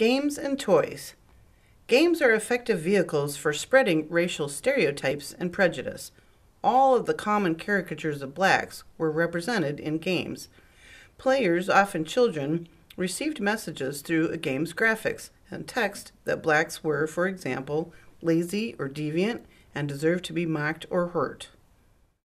Games and toys. Games are effective vehicles for spreading racial stereotypes and prejudice. All of the common caricatures of blacks were represented in games. Players, often children, received messages through a game's graphics and text that blacks were, for example, lazy or deviant and deserved to be mocked or hurt.